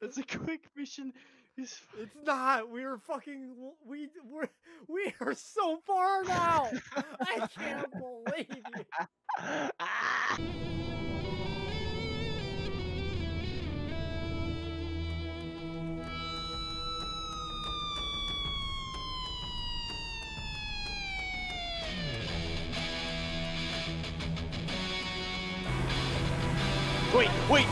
It's a quick mission. It's not. We are so far now. I can't believe you. Wait.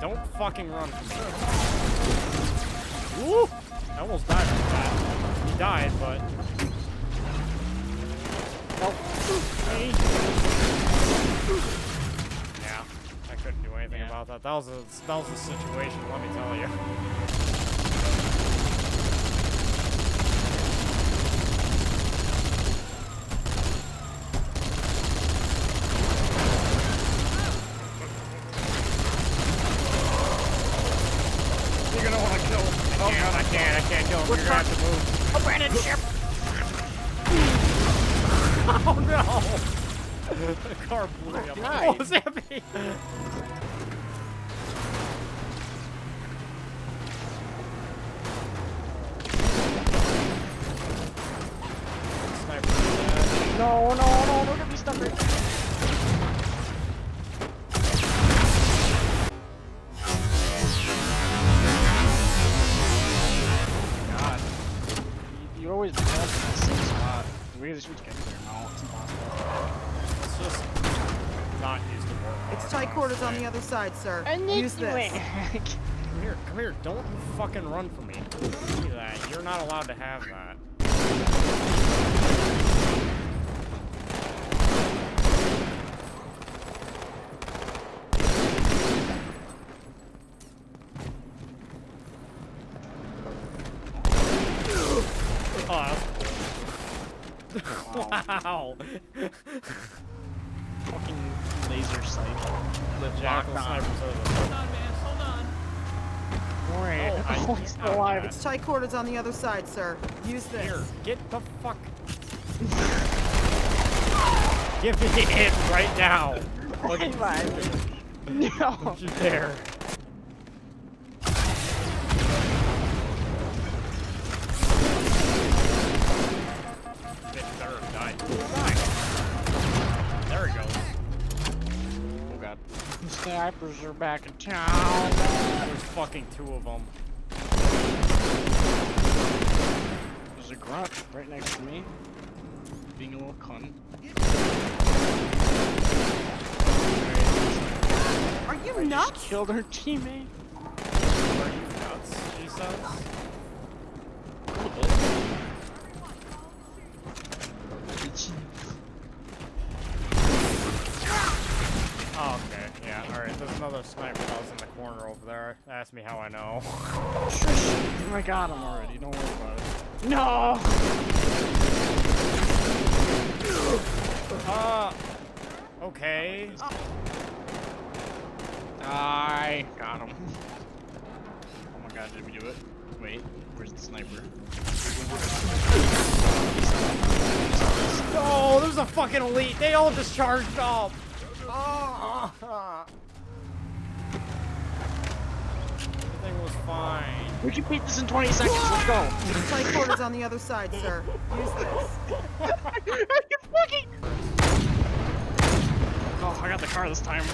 Don't fucking run from me. Woo! I almost died from that. He died, but... Nope. Hey. Yeah, I couldn't do anything about that. That was a situation, let me tell you. Side, sir. Use this. Come here. Don't fucking run from me. See that. You're not allowed to have that. Oh, that's wow. Fucking laser sight. The jackal sniper's over. Hold on, man. Hold on. Great. Oh, he's still alive. It's tricorders on the other side, sir. Use this. Here, get the fuck. Give me it right now. Look at you. No. Look you there. Snipers are back in town. There's fucking two of them. There's a grunt right next to me. Being a little cunt. Are you nuts? I just killed her teammate. Are you nuts? She says. Oh, okay. Yeah, alright, there's another sniper that was in the corner over there. Ask me how I know. I got him already, don't worry about it. No! Okay. I got him. Oh my god, did we do it? Wait, where's the sniper? Oh, there's a fucking elite! They all just charged up! Everything was fine. We can beat this in 20 seconds. Let's go. It's like quarters on the other side, sir. Use this. car this time.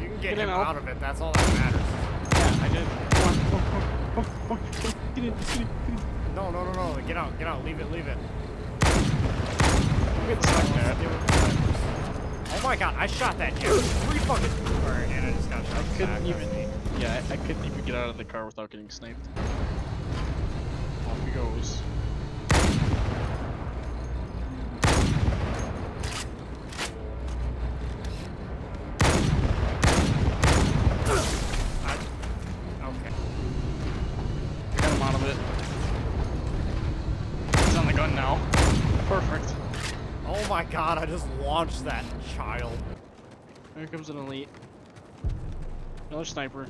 You can get him out of it, that's all that matters. Yeah, I did. Oh. Get in, get in. No, get out, leave it. Get stuck there. Oh my god, I shot that dude. Three fucking burn and I just got shot. I couldn't even get out of the car without getting sniped. Off he goes. Oh my god, I just launched that child. Here comes an elite. Another sniper.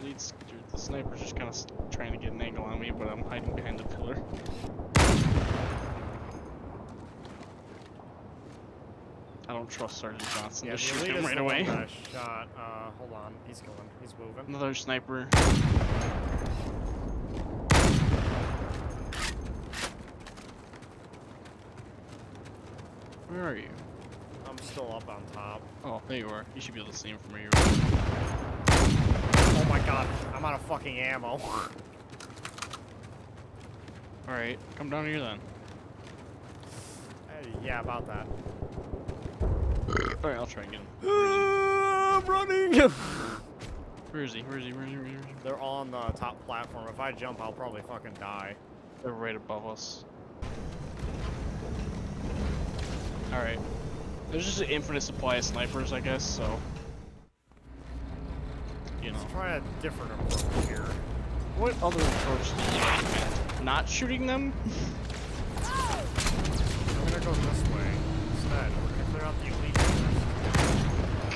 Elite's, dude, the sniper's just kind of trying to get an angle on me, but I'm hiding behind a pillar. I don't trust Sergeant Johnson. Yeah, just shoot him right away. Shot. Hold on, he's going. He's moving. Another sniper. Where are you? I'm still up on top. Oh, there you are. You should be able to see him from where you're. Oh my god, I'm out of fucking ammo. Alright, come down here then. Yeah, about that. Alright, I'll try and get him. I'm running! Where is he? They're on the top platform. If I jump, I'll probably fucking die. They're right above us. Alright. There's just an infinite supply of snipers, I guess, so. You know. Let's try a different approach here. What other approach do you have? Not shooting them? I'm gonna go this way instead. We're gonna clear out the elite first.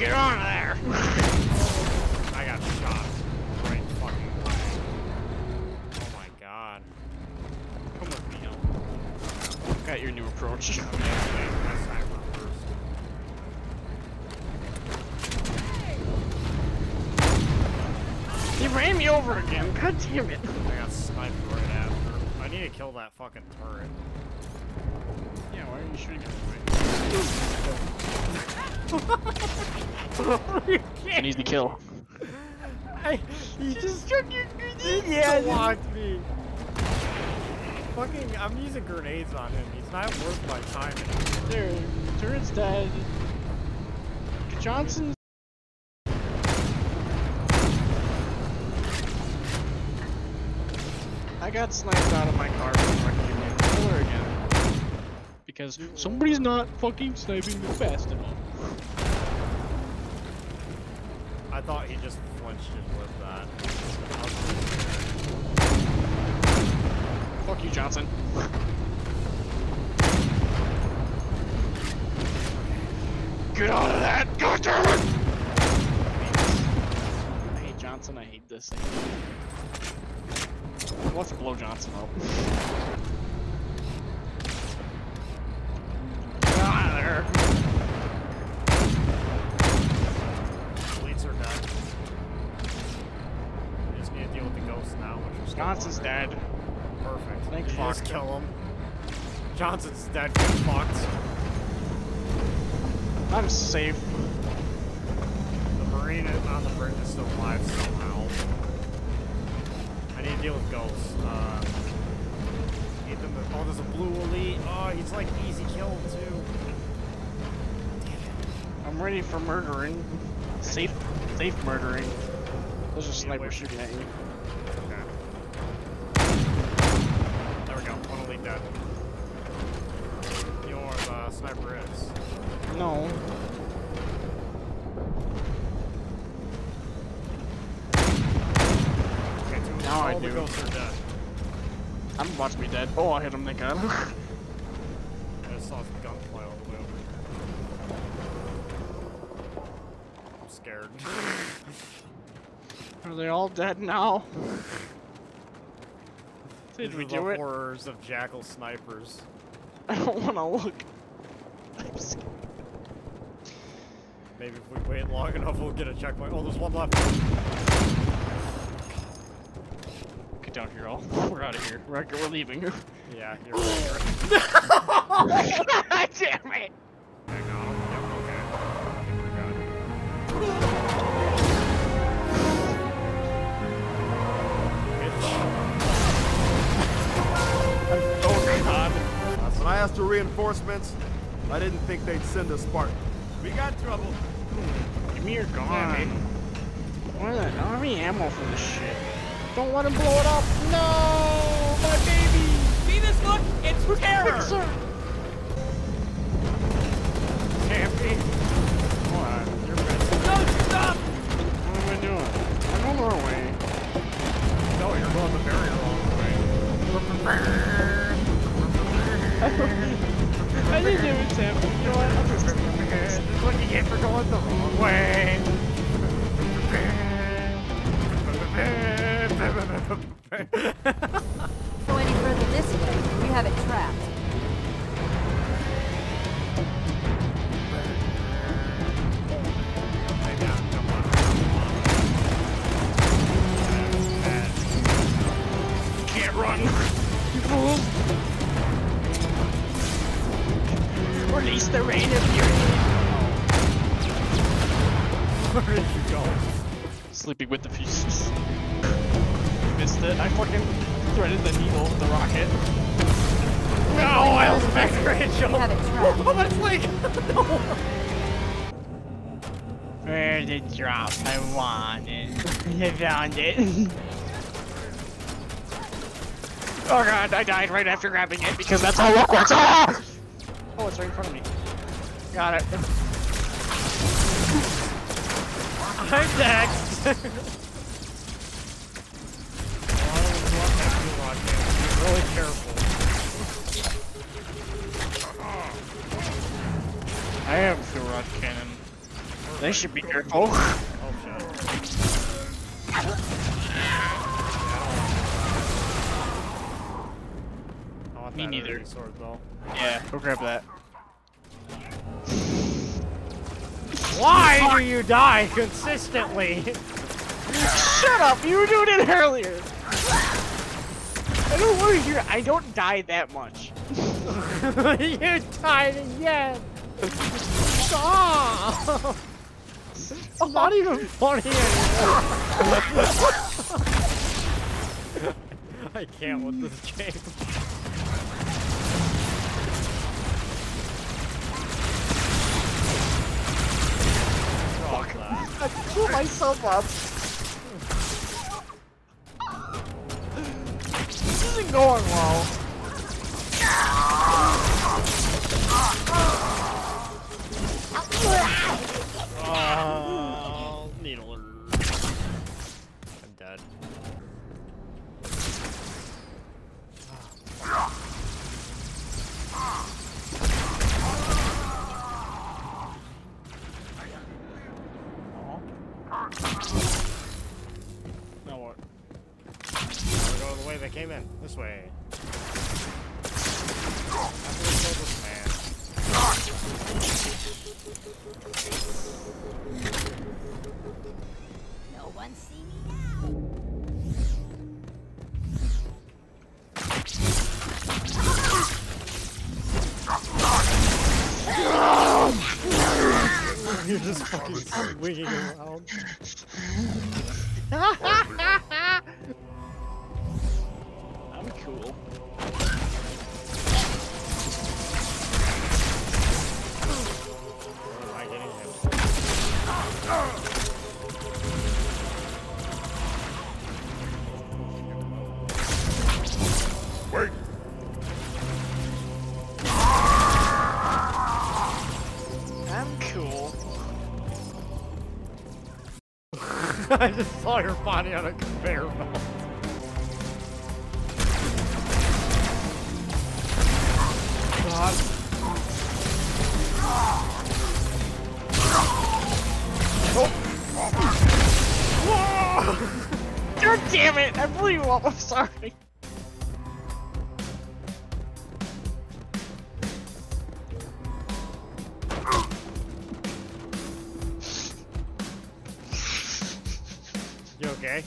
Get on there! I got shot right fucking way. Oh my god. Come with me, yo. Look at your new approach. He ran me over again, god damn it. I got sniped right after. I need to kill that fucking turret. Yeah, why are you shooting at me? I need to kill. You just took your grenades. Yeah, he blocked me. Fucking, I'm using grenades on him. He's not worth my time anymore. There, turret's dead. Johnson. I got sniped out of my car before I could get in the floor again. Because somebody's not fucking sniping me fast enough. I thought he just flinched it with that. Fuck you, Johnson. Get out of that! God damn it! I hate Johnson, I hate this thing. Let's blow Johnson up. Get out of there! Elites are dead. We just need to deal with the ghosts now. Johnson's dead. Perfect. Thank fuck. Just kill him. Johnson's dead. Get fucked. I'm safe. The Marine on the bridge is still alive somehow. I need to deal with ghosts. Need them to, oh, there's a blue elite. Oh, he's like easy kill too. Damn it. I'm ready for murdering. Safe murdering. There's a sniper shooting at you. Okay. There we go. One elite dead. You know where the sniper is? No. Now I do. I'm about to be dead. Oh, I hit him, thank god. I just saw some gun fly all the way over here. I'm scared. Are they all dead now? Did we do it? Horrors of jackal snipers. I don't want to look. I'm scared. Maybe if we wait long enough, we'll get a checkpoint. Oh, there's one left. Down here, all. We're out of here. We're leaving. Yeah, you're right. Damn it! disaster reinforcements. I didn't think they'd send a Spartan. We got trouble. You're gone. Where's that army ammo for this shit? Don't let him blow it up. No, my baby. See this look? It's terror. Camping. Come on, you're ready. No, stop. What am I doing? I'm going our way. No, you're going the very long way. I didn't even tip. You know what? I'm just what you get for going the wrong way. Go any further this way, we have it trapped. You can't run, you fool. Release the rain of fury. Where did you go? Sleeping with the pieces. Missed it. I fucking threaded the needle with the rocket. No, I was back, Rachel. Oh, it's like no. Where's the drop? I want it. I found it. Oh god, I died right after grabbing it because that's how luck works. Ah! Oh, it's right in front of me. Got it. I'm next! Be really careful. I have a rod cannon. They should be careful. Me neither. Sword, yeah, go grab that. Why do you die consistently? Shut up! You were doing it earlier! I don't worry here. I don't die that much. You died again! Stop! It's not even funny anymore. I can't with this game. I blew myself up. This isn't going well. Oh, needler. I'm dead. Now what? We're going the way they came in. This way. After we kill this man. No one see me now. You're just fucking swinging around. I'm cool. Where am I getting him? Wait. I'm cool. I just saw your body on a conveyor belt. God. Oh. Whoa! God damn it! I blew you up. I'm sorry. You okay?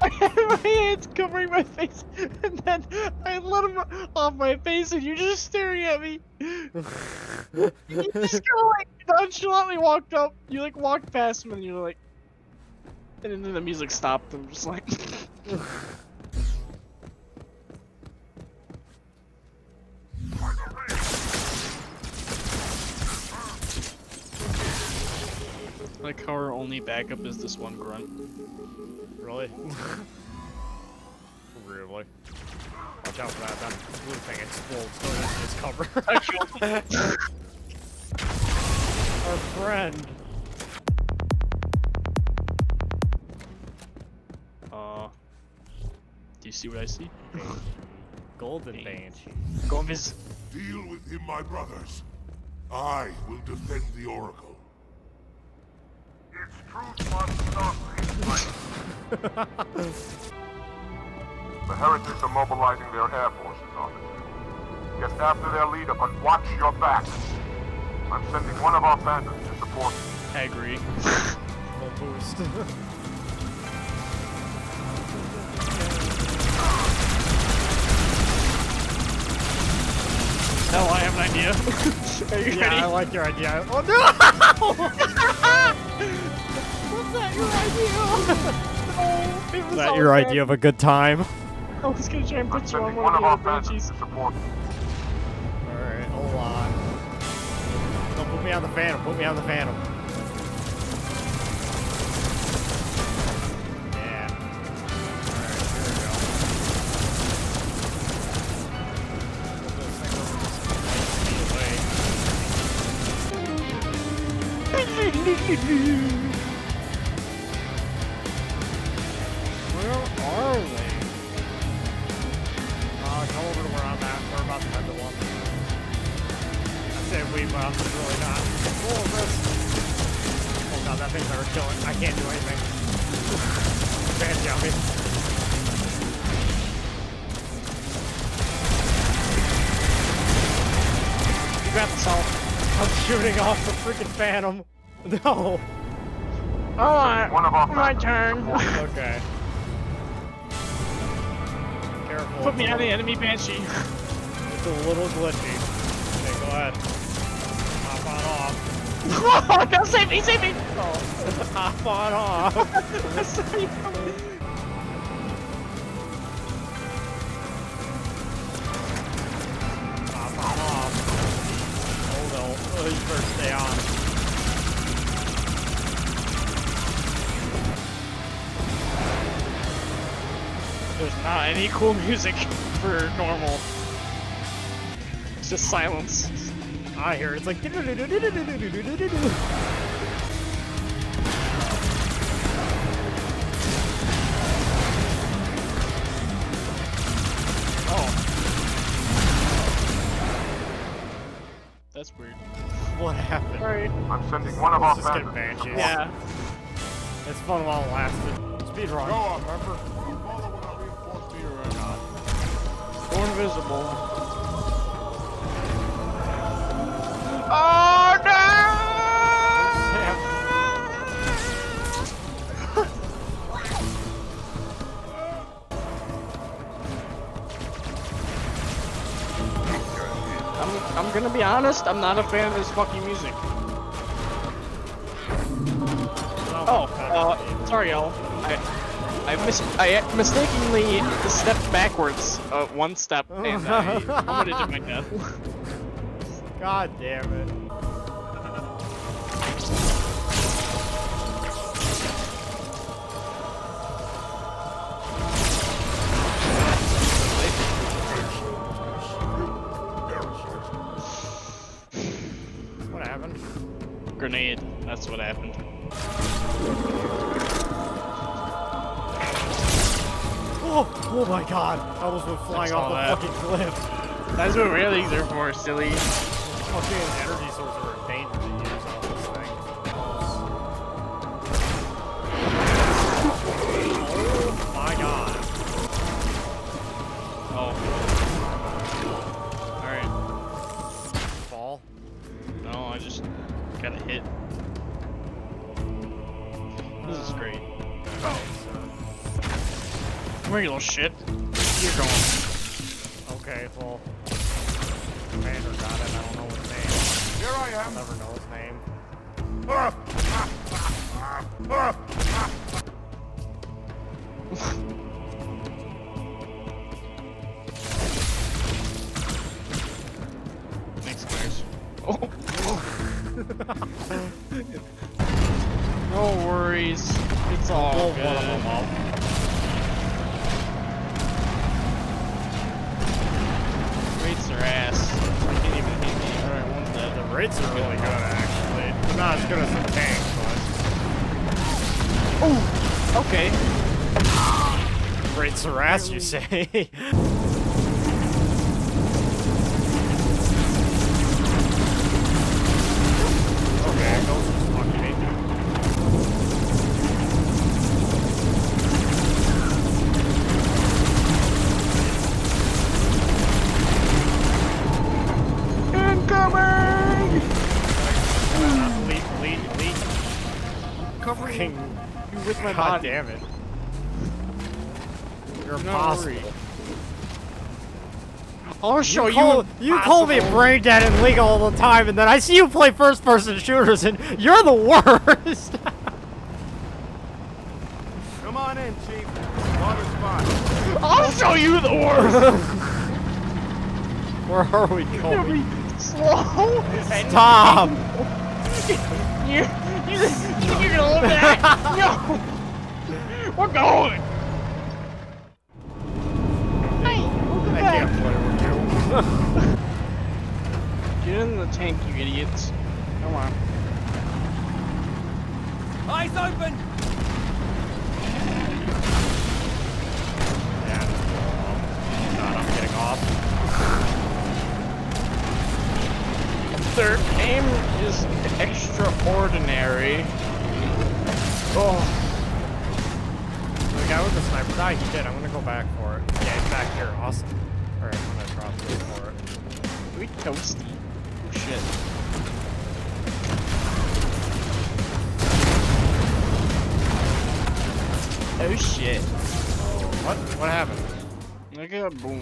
I had my hands covering my face, and then I let him off my face, and you're just staring at me. You just go like nonchalantly walked up. You like walked past him, and you're like, and then the music stopped. I'm just like. like how our only backup is this one grunt. Really? Really? Watch out for that, that blue thing explodes going into his cover. Our friend! Do you see what I see? Golden Banshee. Gomez. Deal with him, my brothers. I will defend the Oracle. Its truth must stop these fights. The heretics are mobilizing their air forces, officer. Get after their leader, but watch your back. I'm sending one of our bandits to support you. I agree. Full boost. Hell, I have an idea. Are you ready? I like your idea. Oh no! Was that your idea? No, it was that your idea of a good time? I was gonna try and put you on one of our banshees. Alright, hold on. Don't put me on the Phantom, put me on the Phantom. Where are they? Come over to where I'm at. We're about to head to one. I say we, but I'm really not. Oh, this. Oh god, that thing's never killing. I can't do anything. Fancy on me. You got this all. I'm shooting off the freaking Phantom. No! Alright, my turn! Okay. Careful. Put me on the enemy Banshee! It's a little glitchy. Okay, go ahead. Hop on off. Whoa! No, save me! Save me! Oh. Hop on off! I saw you coming. Hop on off. Oh no. Oh, you better stay on. There's not any cool music for normal. It's just silence. I hear it's like. Oh. That's weird. What happened? Right. I'm sending one of our bandits. Yeah. It's fun while it lasted. Speed run. Go on, remember? Go invisible. Oh no! I'm gonna be honest, I'm not a fan of this fucking music. Oh, sorry y'all. I mistakenly stepped backwards one step and I vomited to my death. God damn it. What happened? Grenade. That's what happened. Oh my god, I almost went flying off the fucking cliff. That's what railings are for, silly. Fucking energy sources are in danger to use on this thing. Oh my god. Oh. Alright. Fall? No, I just got a hit. This is great. Oh. Come here, you little shit. You're going. Okay, well. Commander got it. I don't know his name. Here I am. I'll never know his name. Thanks, guys. Oh. No worries. It's all good. One of them up. Rates are ass. I can't even hit me. All right, one's dead. The rates are really good, actually. They're not as good as the tank, but. Oh. Okay. Rates are ass, you say? God damn it. You're impossible. I'll show you. You call me brain dead and legal all the time, and then I see you play first person shooters, and you're the worst. Come on in, Chief. Water spot. I'll show you the worst. Where are we going? Slow. Stop. You think you're gonna live that? No. We're going! Hey! Welcome back! I can't play with you. Get in the tank, you idiots. Come on. Eyes open! Yeah, God, I'm getting off. Their aim is extraordinary. Oh. The guy with the sniper died, he did. I'm gonna go back for it. Yeah, he's back here. Awesome. Alright, I'm gonna drop this for it. We toasty. Oh shit. Oh shit. What? What happened? Look at that boom.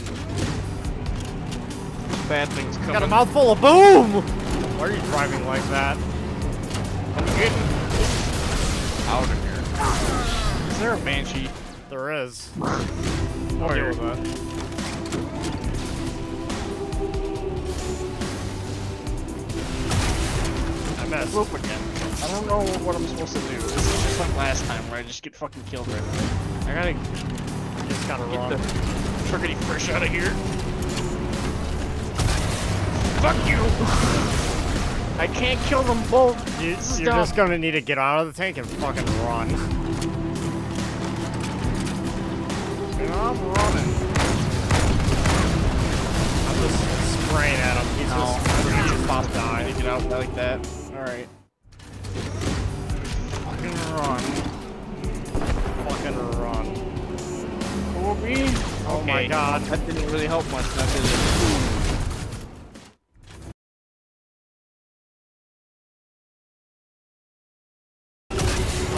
Bad things coming. Got a mouthful of boom! Why are you driving like that? I'm getting out of here. Is there a banshee? There is. I'll deal with that. I messed up again. I don't know what I'm supposed to do. This is just like last time where I just get fucking killed right now. I just gotta get the friggity fish out of here. Fuck you! I can't kill them both. You're just gonna need to get out of the tank and fucking run. I'm running. I'm just spraying at him. He's just about dying. He can out like that. Alright. Fucking run. Fucking run. Kobe? Oh okay. My god. That didn't really help much, that did it?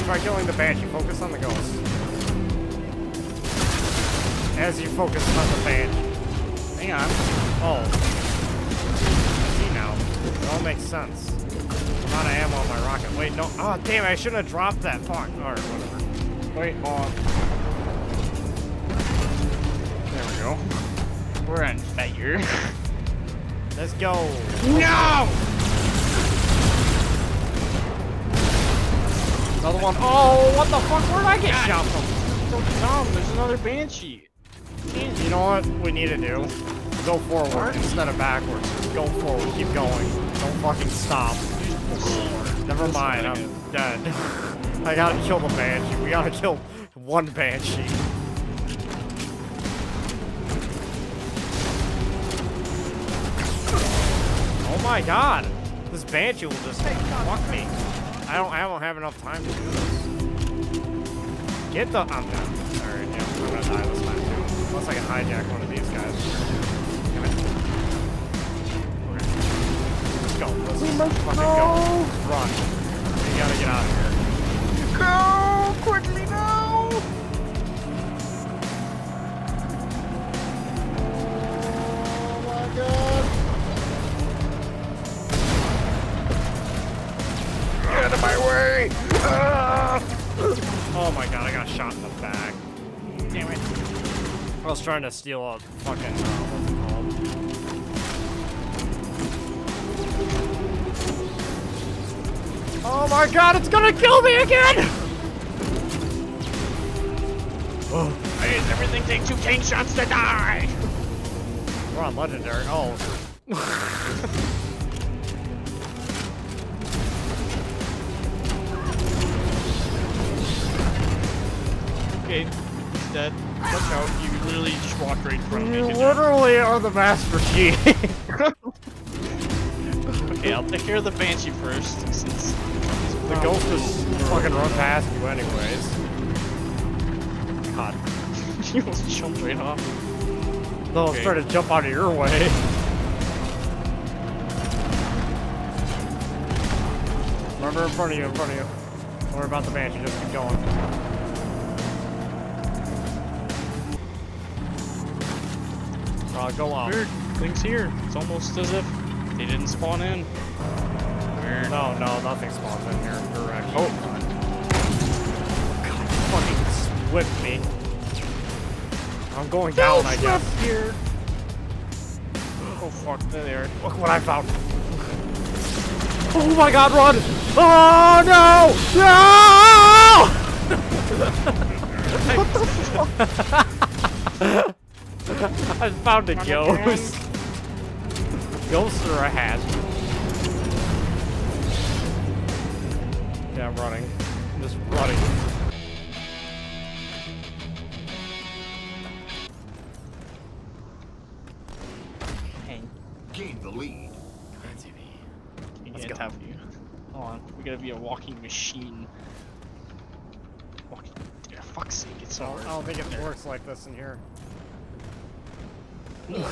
By killing the banshee, focus on the ghost. As you focus on the fan. Hang on. Oh. I see now. It all makes sense. I'm out of ammo on my rocket. Wait, no. Oh, damn, I shouldn't have dropped that. Fuck. Alright, whatever. Wait, hold on. There we go. We're on fire. Let's go. No! Another one. Oh, what the fuck? Where did I get shot from? So dumb. There's another banshee. You know what we need to do? Go forward instead of backwards. Just go forward. Keep going. Don't fucking stop. Never mind. I'm dead. I gotta kill the banshee. We gotta kill one banshee. Oh my god! This banshee will just fuck me. I don't have enough time to do this. Get the. I'm dead. Alright, yeah, we're gonna die this time. Unless I can hijack one of these guys. Come on. Okay. Let's go. Let's fucking go. Run. We gotta get out of here. Go! Quickly, no! Oh my god! Get out of my way! Oh my god, I got shot in the back. Damn it. I was trying to steal a fucking, what's it called? Oh my god, it's gonna kill me again! Oh. Why does everything take 2 cane shots to die? We're on legendary. Oh. Okay, he's dead. Watch out, you literally just walked right in front of me. You literally are the Master Chief. Okay, I'll take care of the Banshee first, since the ghost is fucking run past you anyways. God. She almost jumped right off. No, okay. It's trying to jump out of your way. Remember, in front of you, in front of you. Don't worry about the Banshee, just keep going. Go on. Weird, thing's here. It's almost as if they didn't spawn in. Weird. No, nothing spawns in here. Correct. Oh. God, fucking whipped me. I'm going down, I guess. Here. Oh, fuck. There they are. Look what I found. Oh my god, run! Oh, no! No! What the fuck? I found a ghost. Ghosts are a hat. Yeah, I'm running. I'm just running. Hang. Gain the lead. Let's go. Hold on. We gotta be a walking machine. Walking. Yeah, fuck's sake, it's all right. I don't think it works like this in here. Your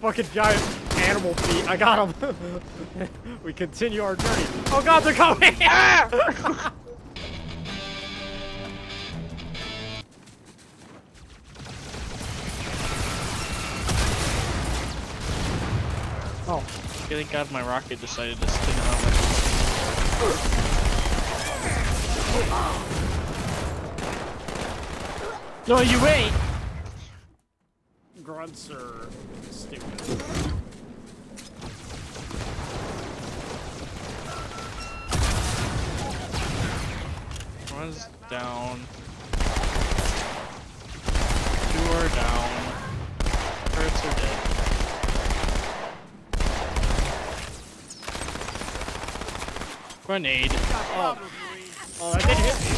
fucking giant animal feet. I got him. We continue our journey. Oh god, they're coming! Oh. Thank god my rocket decided to spin around like this. No, you wait! Grunts are stupid. One's down. 2 are down. Grunts are dead. Grenade. Oh, that didn't hit me.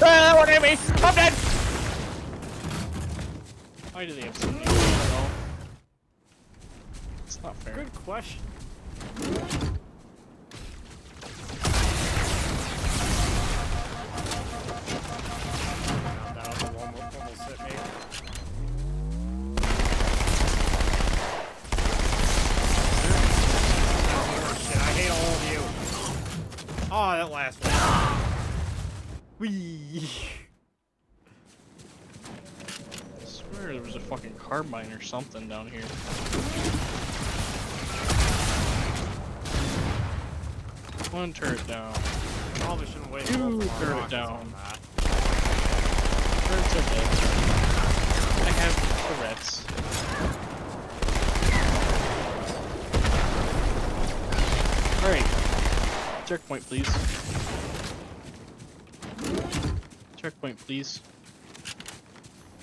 That one hit me! I'm dead! Why do they have so many? It's not fair. Good question. That was the one that almost hit me. Shit, I hate all of you. Oh, that last one. Wee. There was a fucking carbine or something down here. One turret down. Probably shouldn't wait. 2 turret down. Turrets are dead. I have turrets. Alright. Checkpoint, please. Checkpoint, please.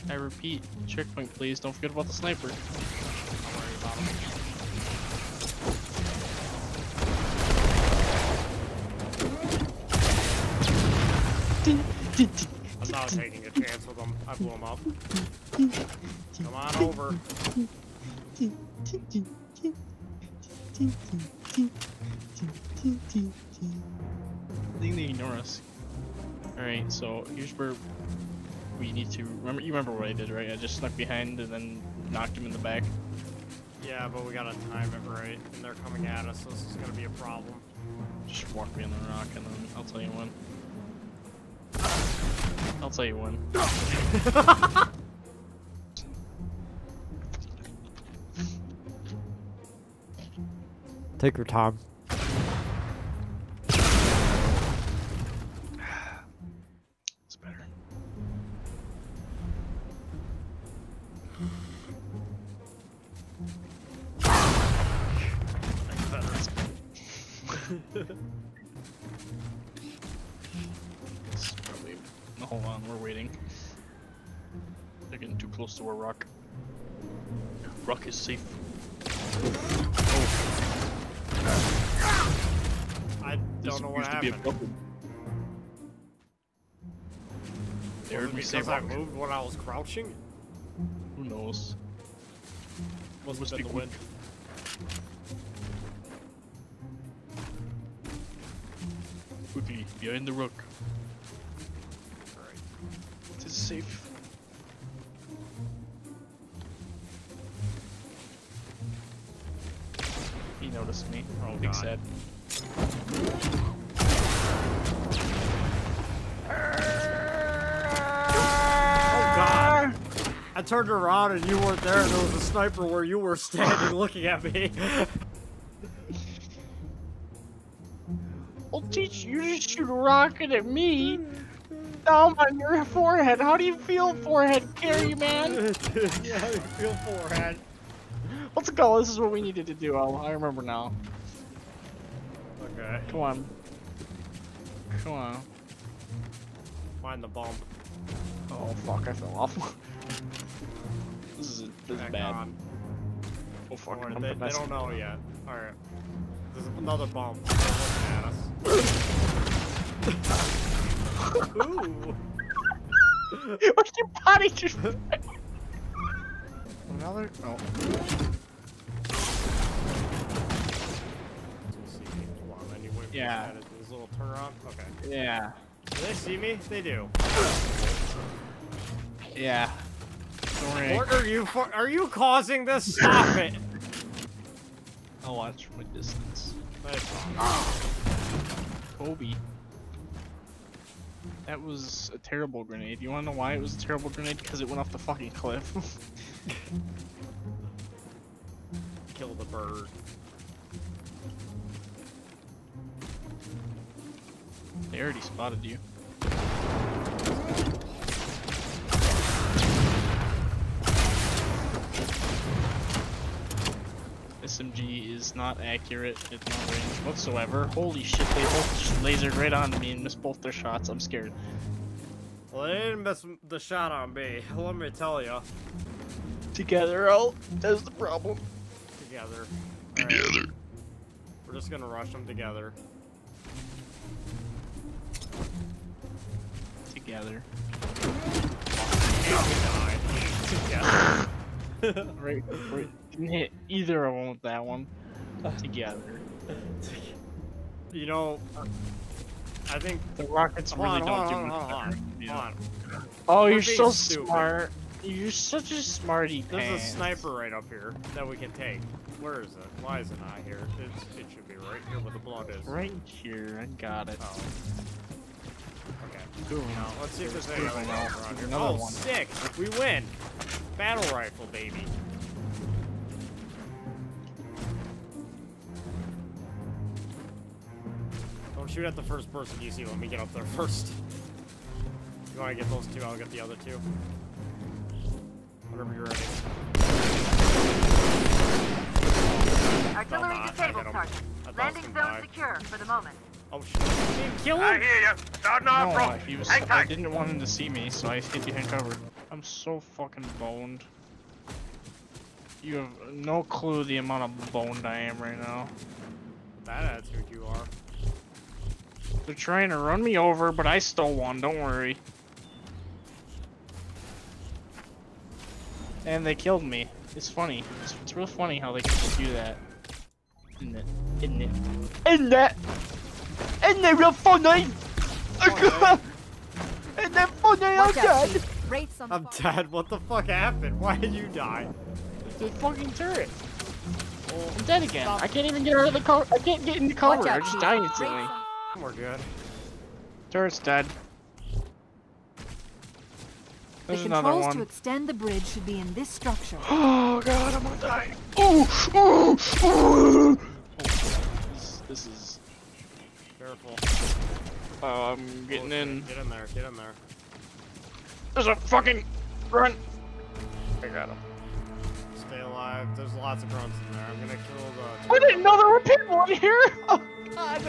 I repeat, checkpoint please, don't forget about the sniper. Don't worry about him. I'm not taking a chance with him, I blew him up. Come on over. I think they ignore us. Alright, so here's where we need to remember. You remember what I did, right? I just snuck behind and then knocked him in the back. Yeah, but we gotta time it right, and they're coming at us, so this is gonna be a problem. Just walk me on the rock, and then I'll tell you when. I'll tell you when. Take your time. It's probably... Hold on, we're waiting. They're getting too close to our rock. Rock is safe. Oh. I don't know what happened. They heard me say rock. I moved when I was crouching? Who knows? Must have been the wind. Quickly, behind the rock. Alright. This is safe. He noticed me. Oh, big sad. I turned around and you weren't there, and there was a sniper where you were standing looking at me. I'll teach you to shoot a rocket at me. Down on your forehead. How do you feel, forehead carry man? Yeah, how do you feel, forehead? Let's go. This is what we needed to do. I remember now. Okay. Come on. Come on. Find the bomb. Oh fuck! I fell off. This is bad. On. Oh fuck! Or they don't know yet. All right. There's another bomb. They're looking at us. Ooh! What's your body just? Another? Oh. Yeah. This little turret. Okay. Yeah. Do they see me? They do. Yeah. What are you causing this? Stop it! I'll watch from a distance. Nice. Kobe. That was a terrible grenade. You wanna know why it was a terrible grenade? Because it went off the fucking cliff. Kill the bird. They already spotted you. SMG is not accurate at no range whatsoever. Holy shit, they both just lasered right onto me and missed both their shots. I'm scared. Well, they didn't miss the shot on me, let me tell ya. Together, oh, that's the problem. Together. All right. Together. We're just gonna rush them together. Together. Oh, we died. Together. Right. Didn't hit either of them with that one. Together. You know, I think the rockets really don't do much better. Oh, you're so smart. You're such a smarty. There's a sniper right up here that we can take. Where is it? Why is it not here? It should be right here where the blood is. Right here. I got it. Oh. Okay. Now, let's see if there's anything else. Oh, one. Sick! We win! Battle rifle, baby. Don't shoot at the first person you see. Let me get up there first. You want to get those two? I'll get the other two. Whatever you're ready. Artillery disabled, Sergeant. Landing zone secure for the moment. Oh shit! Kill him! I hear you. I didn't want him to see me, so I hid behind cover. I'm so fucking boned. You have no clue the amount of boned I am right now. That attitude you are. They're trying to run me over, but I stole one. Don't worry. And they killed me. It's funny. It's real funny how they can do that. Isn't it? Isn't it real funny? Isn't it funny? I'm dead. I'm dead. What the fuck happened? Why did you die? The fucking turret. Oh, I'm dead again. I can't even get out of the cover. I can't get in the cover. I just died instantly. We're good. Turret's dead. There's another one. The controls to extend the bridge should be in this structure. Oh god, I'm gonna die. Oh. This is... Careful. Oh, I'm getting in. Get in there. There's a fucking... grunt! I got him. Stay alive. There's lots of grunts in there. I'm gonna kill the... I didn't know there were people in here! Let's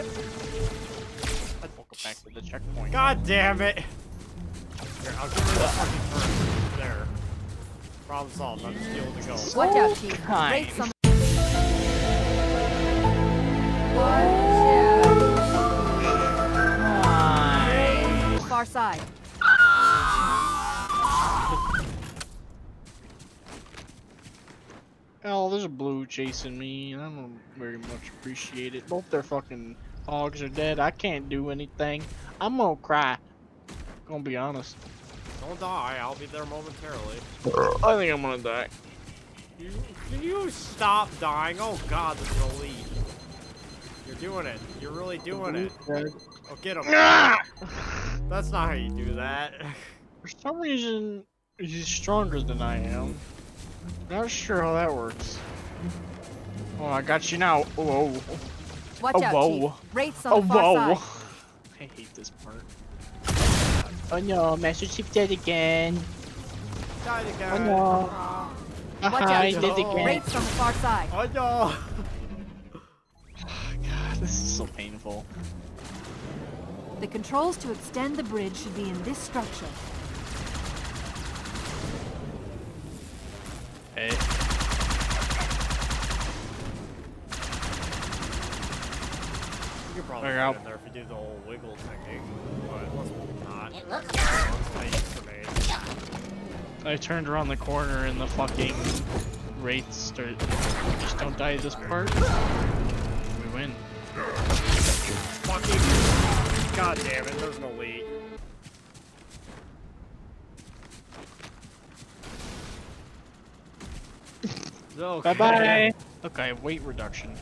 walk back to the checkpoint. God damn it! Here, I'll get rid of the fucking first. There. Problem solved. I'm just dealing with the ghost. Watch out, Chief. Break some. Far side. Oh, there's a blue chasing me, and I don't very much appreciate it. Both their fucking hogs are dead. I can't do anything. I'm gonna cry. I'm gonna be honest. Don't die. I'll be there momentarily. I think I'm gonna die. Can you stop dying? Oh God, this is gonna lead. You're doing it. You're really doing it. Oh, get him. That's not how you do that. For some reason, he's stronger than I am. Not sure how that works. Oh, I got you now. Whoa. Watch out, whoa. Chief. Oh, whoa. I hate this part. Oh no, Master Chief dead again. Died again. Oh no. Watch out, Chief. Raids from the far side. Oh no. God, this is so painful. The controls to extend the bridge should be in this structure. Hey. You could probably get in there if you do the whole wiggle technique, but let's not. It looks nice. I turned around the corner and the fucking wraiths started. Just don't die this part. We win. Fucking God damn it, there's no lead. Okay. Bye-bye! Okay, weight reduction.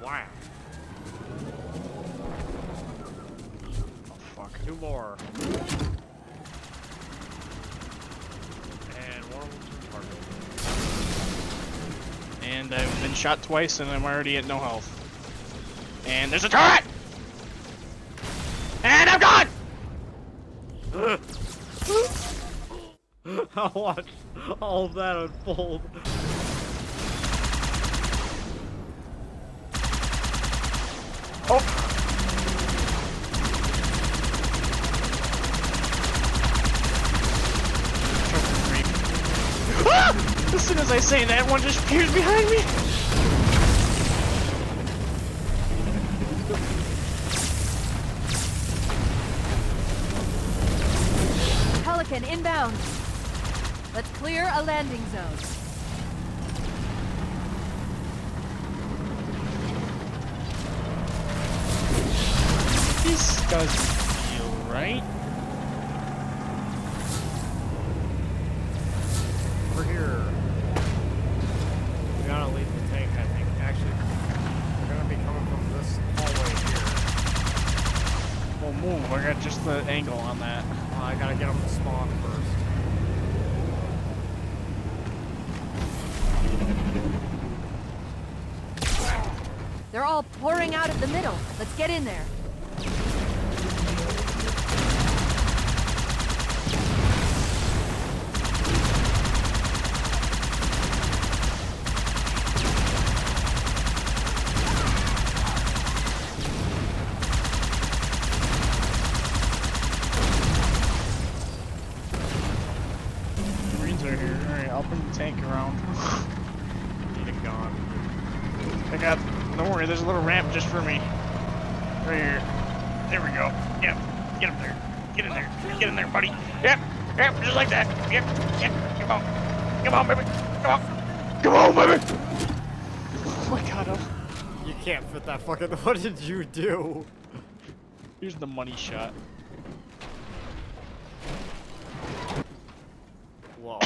Wow. Oh fuck. Two more. And one of them. And I've been shot twice and I'm already at no health. And there's a turret! And I'm gone! I watched all of that unfold. Oh! Ah! As soon as I say that, one just appears behind me. Pelican inbound. Let's clear a landing zone. This doesn't feel right. Over here. We gotta leave the tank, I think. Actually, we're gonna be coming from this hallway here. We'll move. I got just the angle on that. I gotta get them to spawn first. They're all pouring out of the middle. Let's get in there. Marines are here. All right, I'll bring the tank around. Need it gone. I got. Don't worry, there's a little ramp just for me. Right here. There we go. Yep. Get up there. Get in there. Get in there, buddy. Yep. Yep. Just like that. Yep. Yep. Come on. Come on, baby. Come on. Come on, baby. Oh my God. You can't fit that fucking. What did you do? Here's the money shot. Whoa.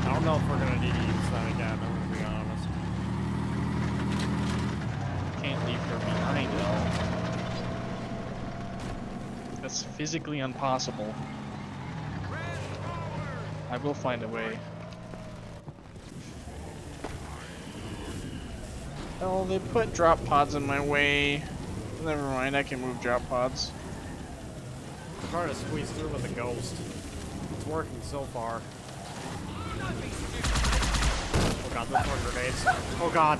I don't know if we're gonna need to use that again. Can't leave her behind at all. That's physically impossible. I will find a way. Oh, they put drop pods in my way. Never mind, I can move drop pods. I'm trying to squeeze through with a ghost. It's working so far. Oh god, there's more grenades. Oh god.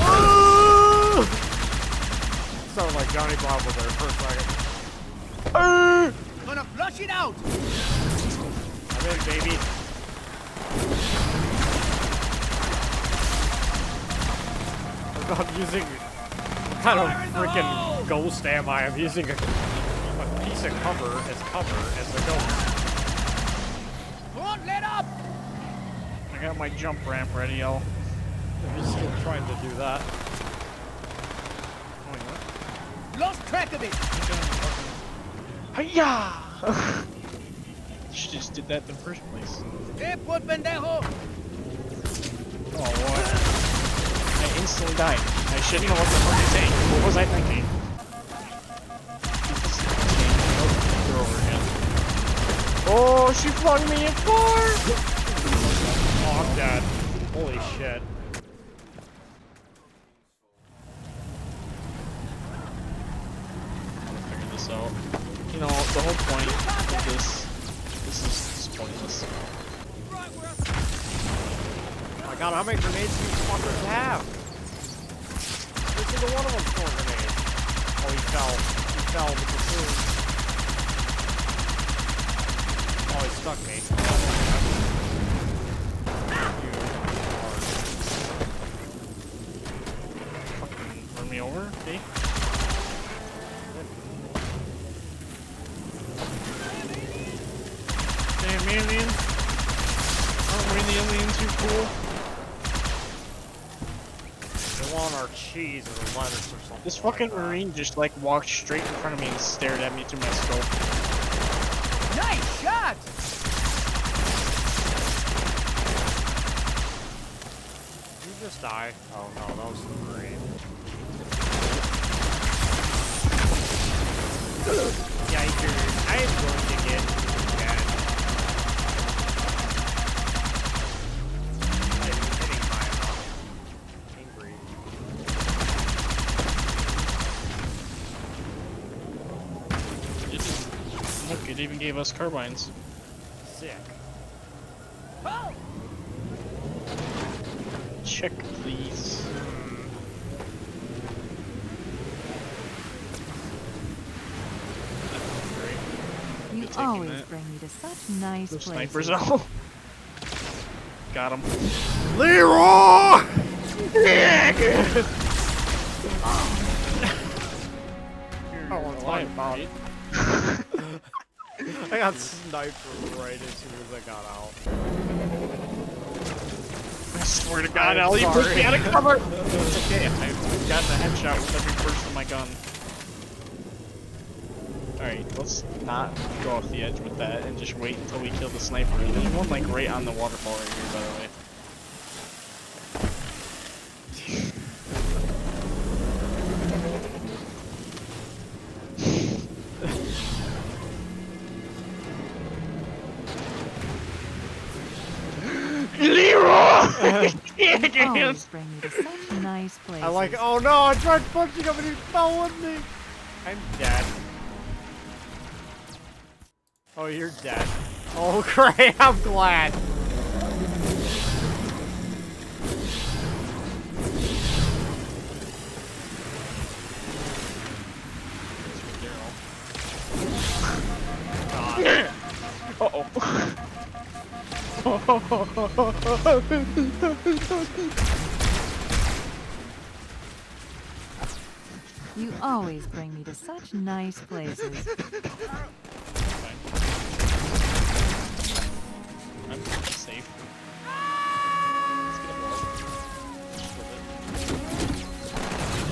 Oh! Sounded like Johnny Bravo there for a second. I'm gonna flush it out! I'm in, baby. I'm using... What kind of freaking ghost am I? I'm using a piece of cover as the ghost. Won't let up! I got my jump ramp ready, y'all. I'm still trying to do that. Oh, lost track of it! Hi-ya! You just did that in the first place. Oh, what? I instantly died. I shouldn't know what the fuck to say. What was I thinking? They're over again. Oh, she flung me in four! Oh, I'm dead. Holy shit. I'm gonna figure this out. You know, the whole point of this is just pointless. Oh my god, how many grenades do these fuckers have? This is the one of them four grenades. Oh, he fell. He fell with the food. Oh, he stuck me. You are... Fucking run me over, see? Damn aliens. Aren't we the aliens, you fool? On our cheese or lettuce or something. This fucking like marine just like walked straight in front of me and stared at me through my scope. Nice shot! Did you just die? Oh no, that was the marine. Yikers! I am going to get It even gave us carbines. Sick. Oh! Check, please. You always bring me to such nice places. Snipers out. Got him. Leroy! I I got sniped right as soon as I got out. I swear to God, Ellie, you pushed me out of cover! It's okay, I've gotten a headshot with every burst of my gun. Alright, let's not go off the edge with that and just wait until we kill the sniper. There's one like right on the waterfall right here, by the way. I like, oh no, I tried punching him and he fell with me. I'm dead. Oh, you're dead. Oh, great, I'm glad. You always bring me to such nice places. I'm safe. Let's get a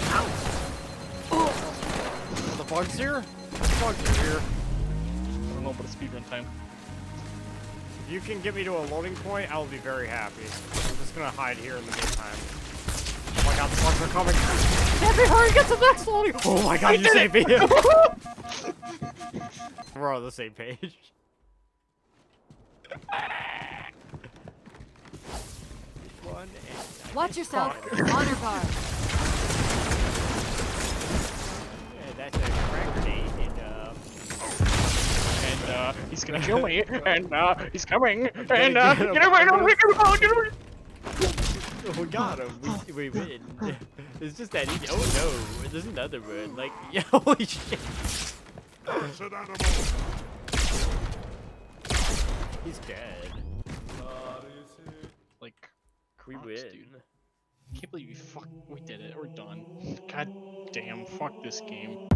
ball. Ow! The bugs here? The bugs are here. I don't know, but it's speedrun time. If you can get me to a loading point, I'll be very happy. I'm just gonna hide here in the meantime. Oh my god, the slugs are coming! Happy, hurry, get to the next loading! Oh my god, you saved me! We're on the same page. Watch yourself! Honor bar! Yeah, that's a crack grenade, and he's gonna kill me, and he's coming, and get away! Get away! We got him. We win. It's just that easy. Oh no, there's another word. Like, yeah, holy shit. There's an animal. He's dead. Like, can we win? Dude. I can't believe we did it. We're done. God damn, fuck this game.